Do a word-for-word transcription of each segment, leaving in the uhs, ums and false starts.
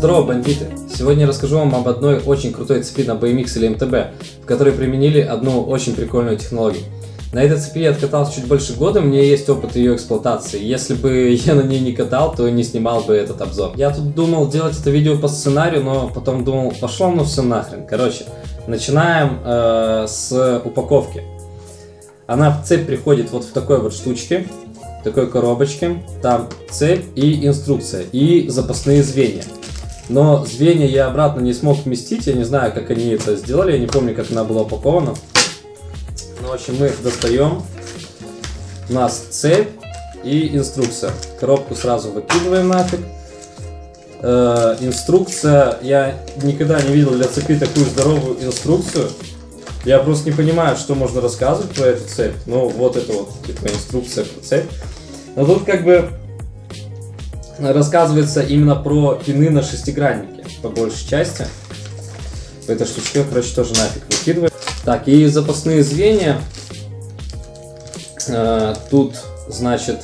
Здорово, бандиты! Сегодня я расскажу вам об одной очень крутой цепи на би эм икс или эм тэ бэ, в которой применили одну очень прикольную технологию. На этой цепи я откатался чуть больше года, у меня есть опыт ее эксплуатации. Если бы я на ней не катал, то не снимал бы этот обзор. Я тут думал делать это видео по сценарию, но потом думал, пошло ну все нахрен. Короче, начинаем э, с упаковки. Она в цепь приходит вот в такой вот штучке, такой коробочке. Там цепь и инструкция, и запасные звенья. Но звенья я обратно не смог вместить, я не знаю, как они это сделали, я не помню, как она была упакована. Ну, в общем, мы их достаем. У нас цепь и инструкция. Коробку сразу выкидываем нафиг. Э, инструкция, я никогда не видел для цепи такую здоровую инструкцию. Я просто не понимаю, что можно рассказывать про эту цепь. Ну, вот это вот, типа, инструкция про цепь. Но тут как бы рассказывается именно про пины на шестиграннике, по большей части. Эта штучка, короче, тоже нафиг выкидываем. Так, и запасные звенья. Э, тут, значит,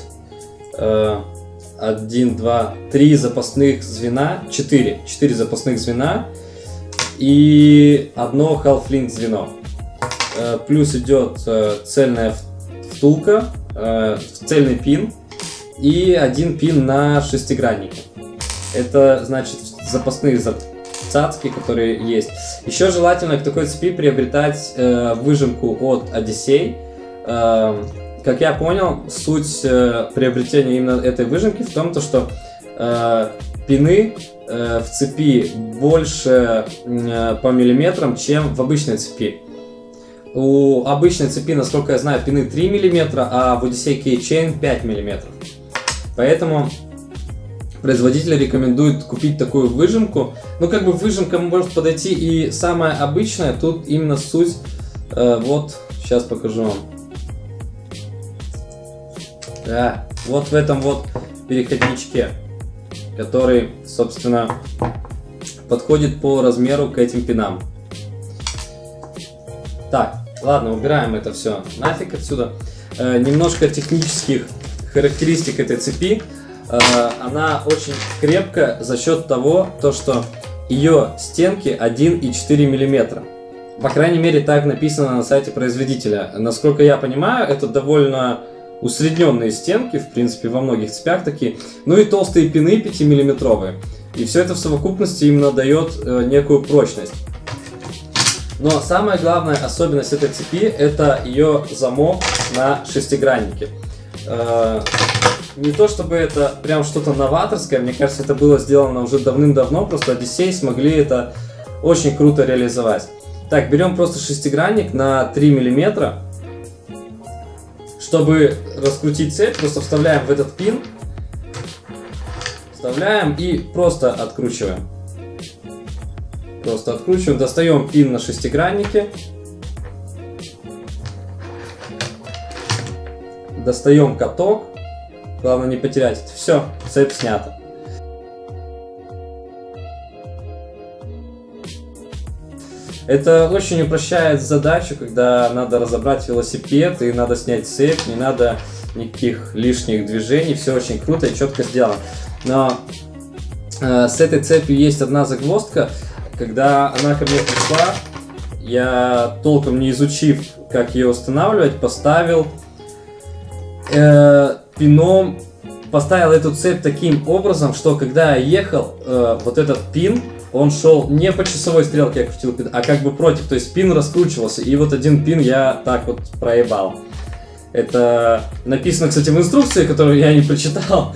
э, один, два, три запасных звена, четыре. Четыре запасных звена и одно Half-Link звено. Э, плюс идет э, цельная втулка, э, цельный пин и один пин на шестиграннике. Это, значит, запасные цацки, которые есть. Еще желательно к такой цепи приобретать э, выжимку от Odyssey. Э, как я понял, суть э, приобретения именно этой выжимки в том, что э, пины э, в цепи больше э, по миллиметрам, чем в обычной цепи. У обычной цепи, насколько я знаю, пины три миллиметра, а в Odyssey Key-Chain пять миллиметров. Поэтому производитель рекомендует купить такую выжимку. Ну, как бы выжимка может подойти и самая обычная. Тут именно суть. Э, вот, сейчас покажу вам. Да, вот в этом вот переходничке, который, собственно, подходит по размеру к этим пинам. Так, ладно, убираем это все нафиг отсюда. Э, немножко технических характеристик этой цепи. Она очень крепкая за счет того, то, что ее стенки один и четыре миллиметра. По крайней мере, так написано на сайте производителя. Насколько я понимаю, это довольно усредненные стенки, в принципе, во многих цепях такие. Ну и толстые пины пятимиллиметровые. И все это в совокупности именно дает некую прочность. Но самая главная особенность этой цепи – это ее замок на шестиграннике. Не то чтобы это прям что-то новаторское, мне кажется, это было сделано уже давным-давно, просто Odyssey смогли это очень круто реализовать. Так, берем просто шестигранник на три миллиметра. Чтобы раскрутить цепь, просто вставляем в этот пин, вставляем и просто откручиваем. Просто откручиваем, достаем пин на шестиграннике. Достаем каток. Главное не потерять это. Все, цепь снята. Это очень упрощает задачу, когда надо разобрать велосипед и надо снять цепь, не надо никаких лишних движений, все очень круто и четко сделано. Но э, с этой цепью есть одна загвоздка. Когда она ко мне пришла, я, толком не изучив, как ее устанавливать, поставил э, пином, поставил эту цепь таким образом, что когда я ехал, э, вот этот пин, он шел не по часовой стрелке, я крутил пин, а как бы против, то есть пин раскручивался, и вот один пин я так вот проебал. Это написано, кстати, в инструкции, которую я не прочитал,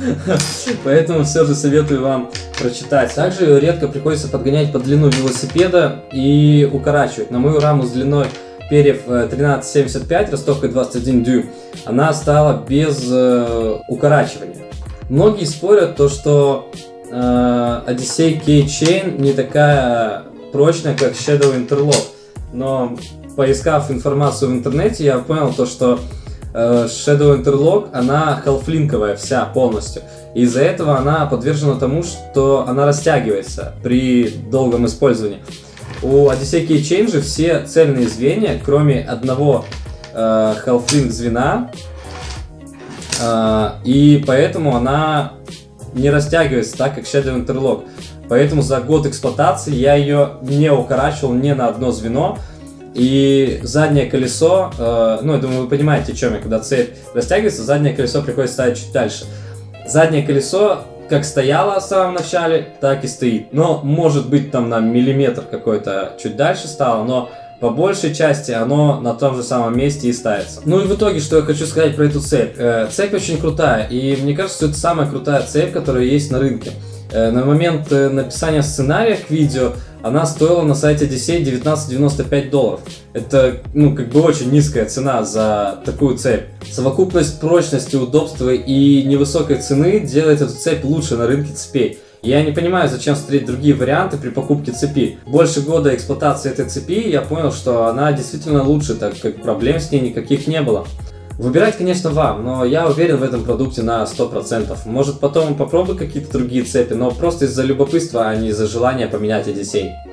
поэтому все же советую вам прочитать. Также редко приходится подгонять по длину велосипеда и укорачивать. На мою раму с длиной перьев тринадцать семьдесят пять, ростовкой двадцать один дюйм, она стала без э, укорачивания. Многие спорят, то, что э, Odyssey Key-Chain не такая прочная, как Shadow Interlock. Но, поискав информацию в интернете, я понял, то, что э, Shadow Interlock, она half-линковая вся полностью. Из-за этого она подвержена тому, что она растягивается при долгом использовании. У Odyssey Key-Chain же все цельные звенья, кроме одного э, Half-Link звена, э, и поэтому она не растягивается так, как Shadow Interlock. Поэтому за год эксплуатации я ее не укорачивал ни на одно звено. И заднее колесо, э, ну, я думаю, вы понимаете, о чем я, когда цепь растягивается, заднее колесо приходится ставить чуть дальше. Заднее колесо как стояло в самом начале, так и стоит. Но, может быть, там на миллиметр какой-то чуть дальше стало, но по большей части оно на том же самом месте и ставится. Ну и в итоге, что я хочу сказать про эту цепь. Э, цепь очень крутая, и мне кажется, что это самая крутая цепь, которая есть на рынке. Э, на момент э, написания сценария к видео она стоила на сайте Odyssey девятнадцать девяносто пять долларов. Это, ну, как бы очень низкая цена за такую цепь. Совокупность прочности, удобства и невысокой цены делает эту цепь лучше на рынке цепей. Я не понимаю, зачем встретить другие варианты при покупке цепи. Больше года эксплуатации этой цепи я понял, что она действительно лучше, так как проблем с ней никаких не было. Выбирать, конечно, вам, но я уверен в этом продукте на сто процентов. Может, потом попробую какие-то другие цепи, но просто из-за любопытства, а не из-за желания поменять Odyssey.